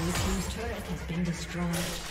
Blue team's turret has been destroyed.